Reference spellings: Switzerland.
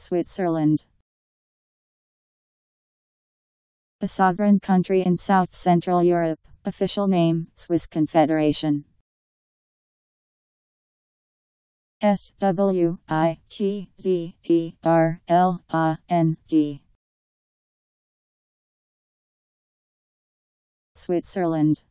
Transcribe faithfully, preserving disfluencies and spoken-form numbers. Switzerland. A sovereign country in South-Central Europe, official name, Swiss Confederation. S W I T Z E R L A N D. Switzerland.